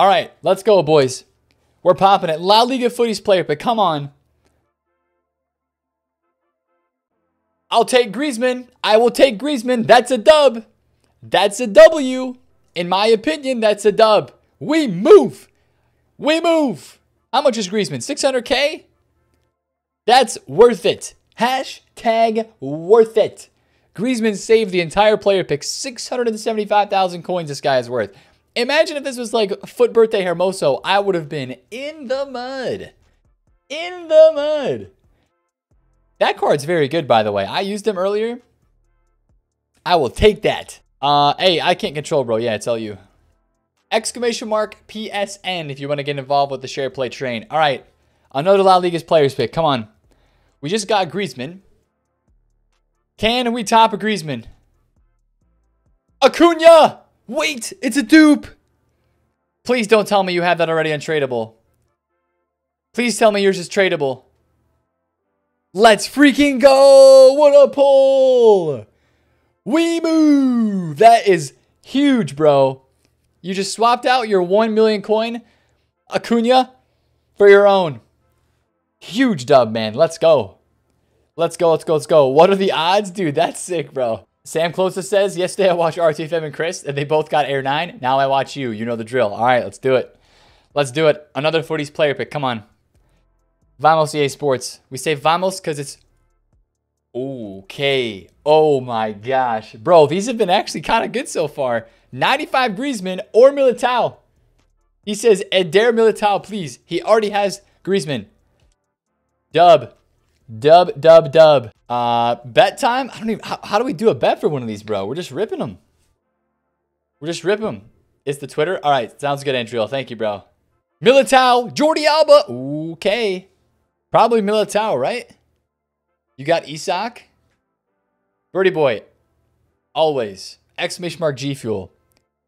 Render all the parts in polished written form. All right, let's go, boys. We're popping it. La Liga Footies player, but come on. I'll take Griezmann. I will take Griezmann. That's a dub. That's a W. In my opinion, that's a dub. We move. We move. How much is Griezmann? 600K? That's worth it. Hashtag worth it. Griezmann saved the entire player pick. 675,000 coins this guy is worth. Imagine if this was like Foot Birthday Hermoso. I would have been in the mud. In the mud. That card's very good, by the way. I used him earlier. I will take that. Hey, I can't control, bro. Yeah, it's LU. Exclamation mark PSN if you want to get involved with the share play train. All right. Another La Liga's players pick. Come on. We just got Griezmann. Can we top a Griezmann? Acuna! Wait, it's a dupe. Please don't tell me you have that already untradeable. Please tell me yours is tradable. Let's freaking go. What a pull. We move. That is huge, bro. You just swapped out your 1 million coin, Acuna, for your own. Huge dub, man. Let's go. Let's go, let's go, let's go. What are the odds? Dude, that's sick, bro. Sam Closa says, yesterday I watched RTFM and Chris, and they both got Air 9. Now I watch you. You know the drill. All right, let's do it. Let's do it. Another footies player pick. Come on. Vamos EA Sports. We say vamos because it's... Okay. Oh, my gosh. Bro, these have been actually kind of good so far. 95 Griezmann or Militao. He says, Eder Militao, please. He already has Griezmann. Dub. Dub, dub, dub. Bet time? I don't even... How do we do a bet for one of these, bro? We're just ripping them. We're just ripping them. It's the Twitter? All right. Sounds good, Andriel. Thank you, bro. Militao. Jordi Alba. Okay. Probably Militao, right? You got Isak. Birdie boy. Always. Exclamation mark G Fuel.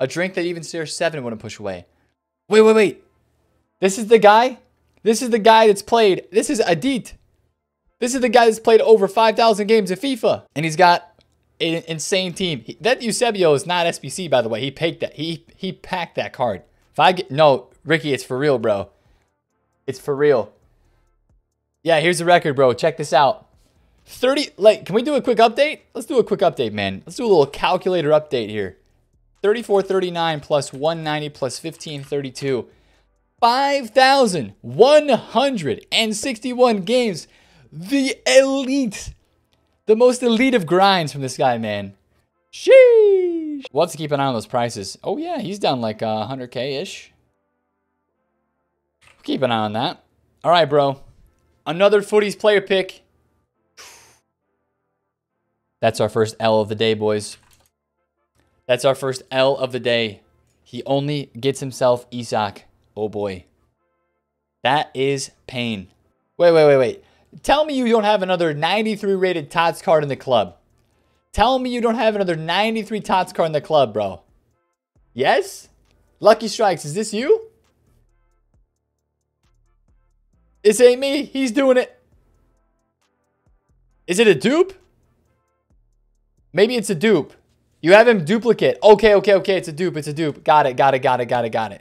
A drink that even Series 7 wouldn't push away. Wait, wait, wait. This is the guy? This is the guy that's played. This is Adit. This is the guy that's played over 5,000 games of FIFA. And he's got an insane team. That Eusebio is not SBC, by the way. He packed that. He packed that card. If I get... No, Ricky, it's for real, bro. It's for real. Yeah, here's the record, bro. Check this out. 30, like, can we do a quick update? Let's do a quick update, man. Let's do a little calculator update here. 3439 plus 190 plus 1532. 5,161 games. The elite. The most elite of grinds from this guy, man. Sheesh. We'll have to keep an eye on those prices. Oh, yeah, he's down like 100K-ish. Keep an eye on that. All right, bro. Another footies player pick. That's our first L of the day, boys. That's our first L of the day. He only gets himself Isak. Oh, boy. That is pain. Wait, wait, wait, wait. Tell me you don't have another 93 rated TOTS card in the club. Tell me you don't have another 93 TOTS card in the club, bro. Yes? Lucky Strikes, is this you? This ain't me. He's doing it. Is it a dupe? Maybe it's a dupe. You have him duplicate. Okay, okay, okay. It's a dupe. It's a dupe. Got it, got it, got it, got it, got it.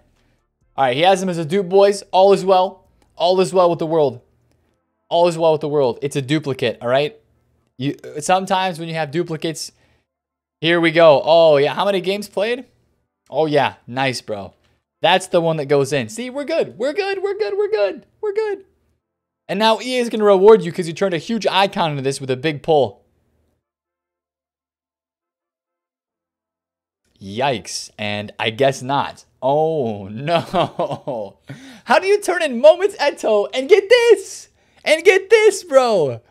All right, he has him as a dupe, boys. All is well. All is well with the world. All is well with the world. It's a duplicate, all right? You sometimes when you have duplicates, here we go. Oh, yeah. How many games played? Oh, yeah. Nice, bro. That's the one that goes in. See, we're good. We're good. We're good. We're good. We're good. And now EA is going to reward you because you turned a huge icon into this with a big pull. Yikes, and I guess not. Oh, no. How do you turn in Moments Eto'o and get this? And get this, bro.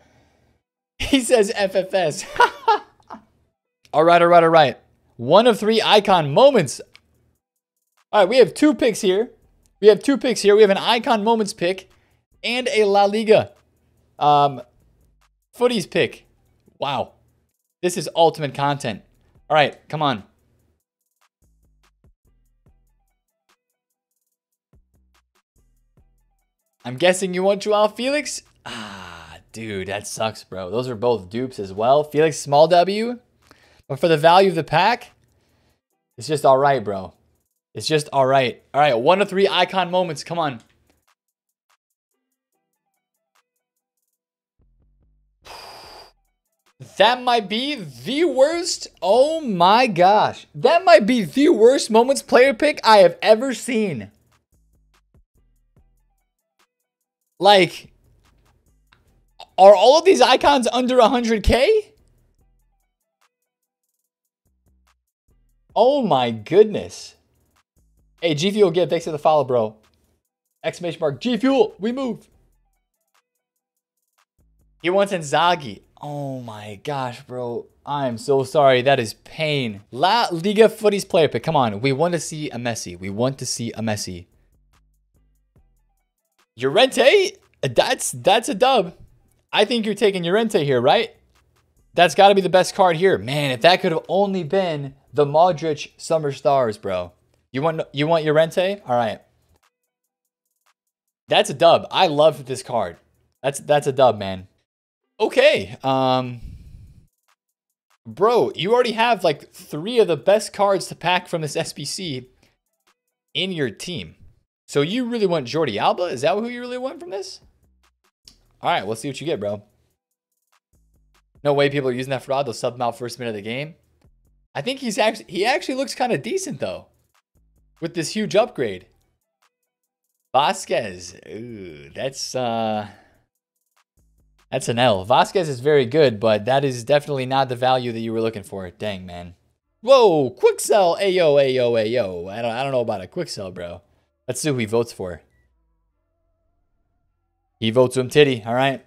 He says FFS. All right, all right, all right. 1 of 3 icon moments. All right, we have 2 picks here. We have 2 picks here. We have an icon moments pick and a La Liga footies pick. Wow. This is ultimate content. All right, come on. I'm guessing you want Joao Felix? Ah, dude, that sucks, bro. Those are both dupes as well. Felix, small W. But for the value of the pack, it's just all right, bro. It's just all right. All right, 1 of 3 icon moments. Come on. That might be the worst. Oh my gosh. That might be the worst moments player pick I have ever seen. Like, are all of these icons under 100K? Oh my goodness. Hey, G Fuel, again, thanks for the follow, bro. Exclamation mark, G Fuel, we move. He wants Nzagi. Oh my gosh, bro. I'm so sorry. That is pain. La Liga Footies player pick. Come on. We want to see a Messi. We want to see a Messi. Llorente? That's a dub. I think you're taking Llorente here, right? That's got to be the best card here. Man, if that could have only been the Modric Summer Stars, bro. You want Llorente? All right. That's a dub. I love this card. That's a dub, man. Okay, bro, you already have like 3 of the best cards to pack from this SBC in your team. So you really want Jordi Alba? Is that who you really want from this? All right, let's see what you get, bro. No way people are using that fraud. They'll sub him out first minute of the game. I think he actually looks kind of decent, though, with this huge upgrade. Vasquez, ooh, that's an L. Vasquez is very good, but that is definitely not the value that you were looking for. Dang, man. Whoa, quick sell. Ayo, ayo, ayo. I don't know about a quick sell, bro. Let's see who he votes for. He votes Umtiti, all right?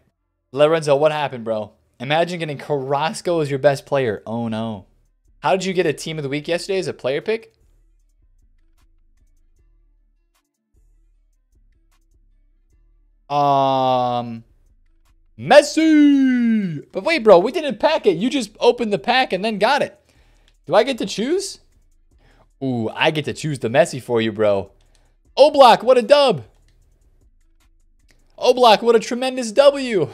Lorenzo, what happened, bro? Imagine getting Carrasco as your best player. Oh, no. How did you get a team of the week yesterday as a player pick? Messi! But wait, bro, we didn't pack it. You just opened the pack and then got it. Do I get to choose? Ooh, I get to choose the Messi for you, bro. Oblak, what a dub. Oblak, what a tremendous W.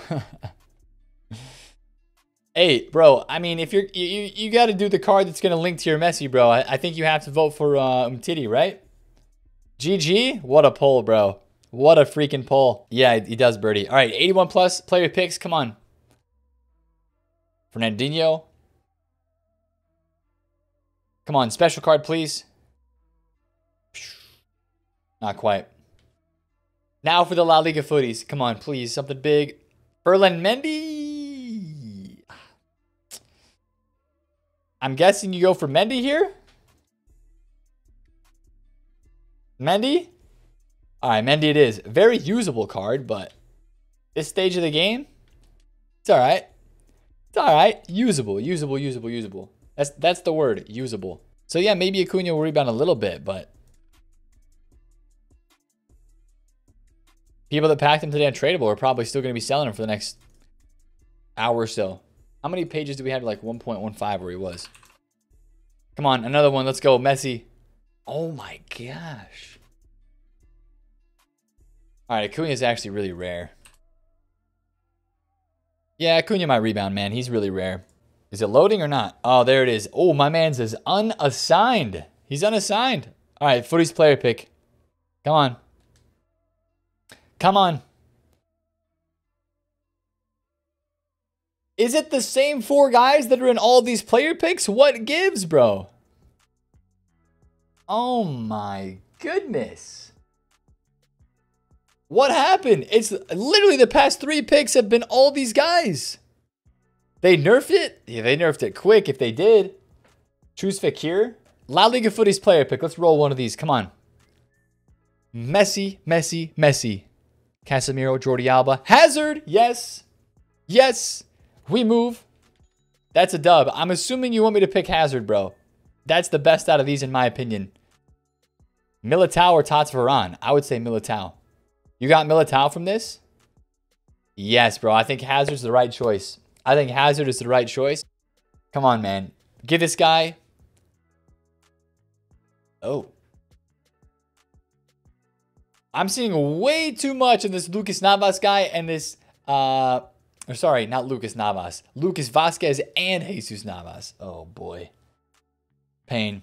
Hey, bro, I mean, if you got to do the card that's going to link to your Messi, bro. I think you have to vote for Umtiti, right? GG, what a poll, bro. What a freaking pull. Yeah, he does, birdie. All right, 81 plus player picks. Come on. Fernandinho. Come on, special card, please. Not quite. Now for the La Liga footies. Come on, please. Something big. Ferland Mendy. I'm guessing you go for Mendy here. Mendy? All right, Mendy it is. Very usable card, but this stage of the game, it's all right. It's all right. Usable, usable, usable, usable. That's the word, usable. So, yeah, maybe Acuna will rebound a little bit, but people that packed him today on Tradable are probably still going to be selling him for the next hour or so. How many pages do we have? Like 1.15 where he was. Come on, another one. Let's go, Messi. Oh, my gosh. All right, Acuna is actually really rare. Yeah, Acuna might rebound, man. He's really rare. Is it loading or not? Oh, there it is. Oh, my man says unassigned. He's unassigned. All right, footies player pick. Come on. Come on. Is it the same 4 guys that are in all these player picks? What gives, bro? Oh, my goodness. What happened? It's literally the past 3 picks have been all these guys. They nerfed it? Yeah, they nerfed it quick if they did. Choose Fakir. La Liga Footies player pick. Let's roll one of these. Come on. Messi, Messi, Messi. Casemiro, Jordi Alba. Hazard. Yes. Yes. We move. That's a dub. I'm assuming you want me to pick Hazard, bro. That's the best out of these in my opinion. Militao or Tots Varan? I would say Militao. You got Militao from this? Yes, bro. I think Hazard's the right choice. I think Hazard is the right choice. Come on, man. Give this guy. Oh. I'm seeing way too much of this Lucas Navas guy and this... Or sorry, not Lucas Navas. Lucas Vasquez and Jesus Navas. Oh, boy. Pain.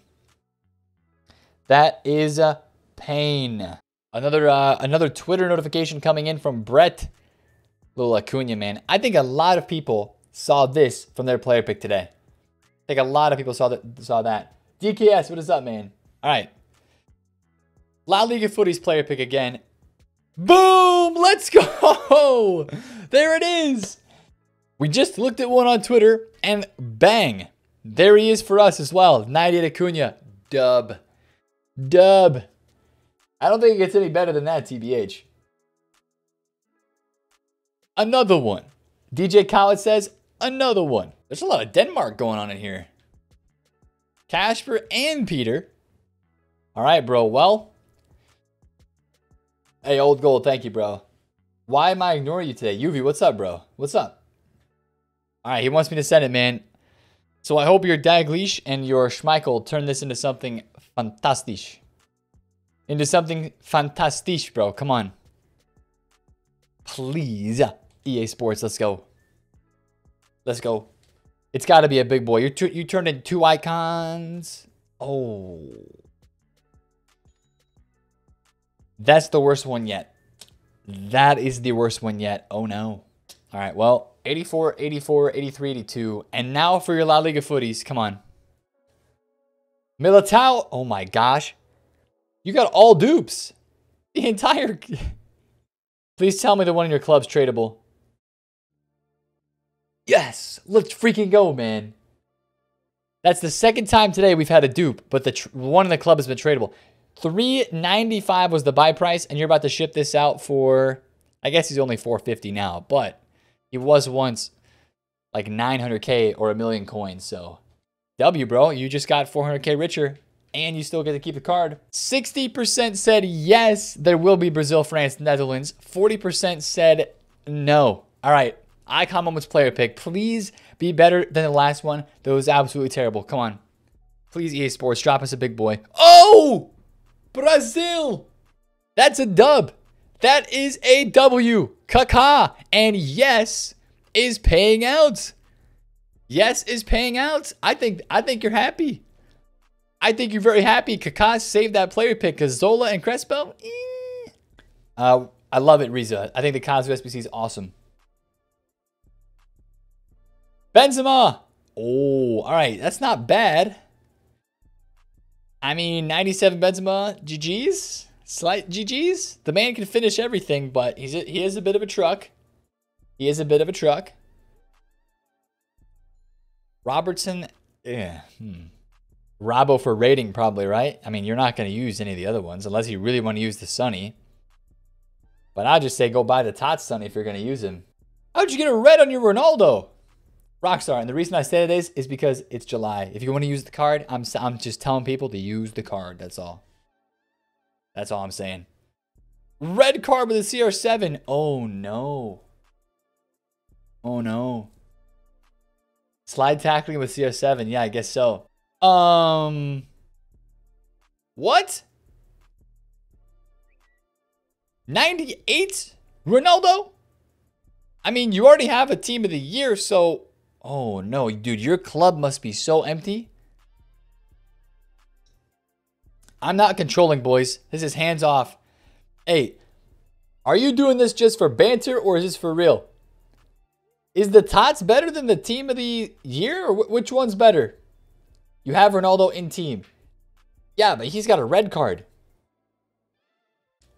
That is pain. Another Twitter notification coming in from Brett. Little Acuna, man. I think a lot of people saw this from their player pick today. I think a lot of people saw that. DKS, what is up, man? All right. La Liga Footies player pick again. Boom! Let's go! There it is! We just looked at one on Twitter, and bang! There he is for us as well. 98 Acuna. Dub. Dub. I don't think it gets any better than that, TBH. Another one. DJ Khaled says, another one. There's a lot of Denmark going on in here. Casper and Peter. All right, bro. Well. Hey, old gold. Thank you, bro. Why am I ignoring you today? Yuvi, what's up, bro? What's up? All right, he wants me to send it, man. So I hope your Dalglish and your Schmeichel turn this into something fantastic. Into something fantastic, bro. Come on. Please. EA Sports, let's go. Let's go. It's got to be a big boy. You turned in two icons. Oh. That's the worst one yet. That is the worst one yet. Oh, no. All right, well, 84, 84, 83, 82. And now for your La Liga footies. Come on. Militao. Oh, my gosh. You got all dupes. The entire... Please tell me the one in your club's tradable. Yes! Let's freaking go, man. That's the second time today we've had a dupe, but the one in the club has been tradable. $395 was the buy price, and you're about to ship this out for... I guess he's only $450 now, but he was once like 900K or a million coins, so... W, bro, you just got 400K richer. And you still get to keep the card. 60% said yes, there will be Brazil, France, Netherlands. 40% said no. All right, Icon Moments player pick. Please be better than the last one. That was absolutely terrible. Come on. Please, EA Sports, drop us a big boy. Oh! Brazil! That's a dub. That is a W. Kaká. And yes is paying out. Yes is paying out. I think you're happy. I think you're very happy. Kaká saved that player pick because Zola and Crespo. I love it, Riza. I think the Kazu SBC is awesome. Benzema. Oh, all right. That's not bad. I mean, 97 Benzema. GGs. Slight GGs. The man can finish everything, but he is a bit of a truck. He is a bit of a truck. Robertson. Yeah. Robbo for rating, probably, right? I mean, you're not going to use any of the other ones unless you really want to use the Sunny. But I'll just say go buy the Tot Sunny if you're going to use him. How'd you get a red on your Ronaldo? Rockstar, and the reason I say this is because it's July. If you want to use the card, I'm just telling people to use the card. That's all. That's all I'm saying. Red card with a CR7. Oh, no. Oh, no. Slide tackling with CR7. Yeah, I guess so. What? 98? Ronaldo? I mean, you already have a team of the year, so... Oh, no, dude. Your club must be so empty. I'm not controlling, boys. This is hands off. Hey, are you doing this just for banter, or is this for real? Is the Tots better than the team of the year, or which one's better? You have Ronaldo in team. Yeah, but he's got a red card.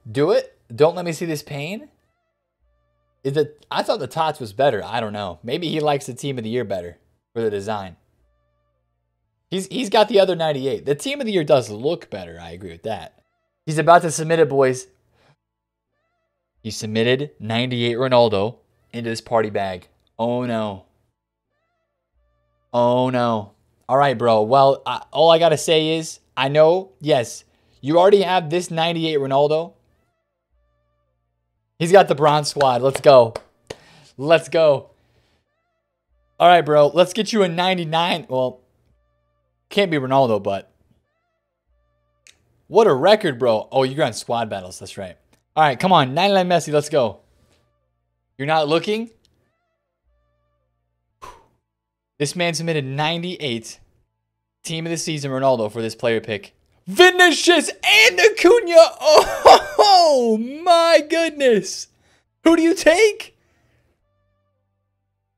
Do it. Don't let me see this pain. Is it? I thought the Tots was better. I don't know. Maybe he likes the team of the year better for the design. He's got the other 98. The team of the year does look better. I agree with that. He's about to submit it, boys. He submitted 98 Ronaldo into his party bag. Oh, no. Oh, no. All right, bro. Well, all I got to say is, I know, yes, you already have this 98 Ronaldo. He's got the bronze squad. Let's go. Let's go. All right, bro. Let's get you a 99. Well, can't be Ronaldo, but what a record, bro. Oh, you're on squad battles. That's right. All right, come on. 99 Messi. Let's go. You're not looking. This man submitted 98 team of the season Ronaldo for this player pick. Vinicius and Acuna. Oh my goodness. Who do you take?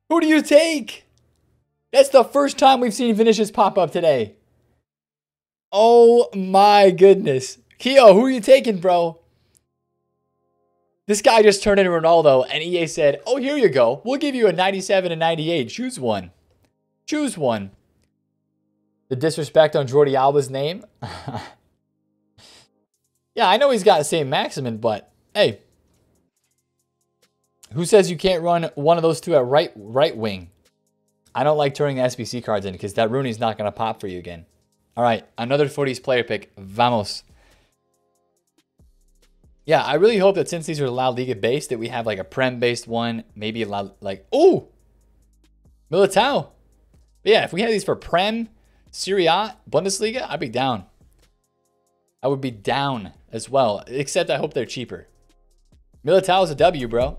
Who do you take? That's the first time we've seen Vinicius pop up today. Oh my goodness. Keo, who are you taking, bro? This guy just turned into Ronaldo, and EA said, oh, here you go. We'll give you a 97 and 98. Choose one. Choose one. The disrespect on Jordi Alba's name. Yeah, I know he's got the same Maximin, but hey. Who says you can't run one of those two at right wing? I don't like turning the SBC cards in because that Rooney's not going to pop for you again. All right, another FUTTIES player pick. Vamos. Yeah, I really hope that since these are La Liga based, that we have like a Prem-based one. Maybe a oh! Militao. But yeah, if we had these for Prem, Serie A, Bundesliga, I'd be down. I would be down as well. Except I hope they're cheaper. Militao is a W, bro.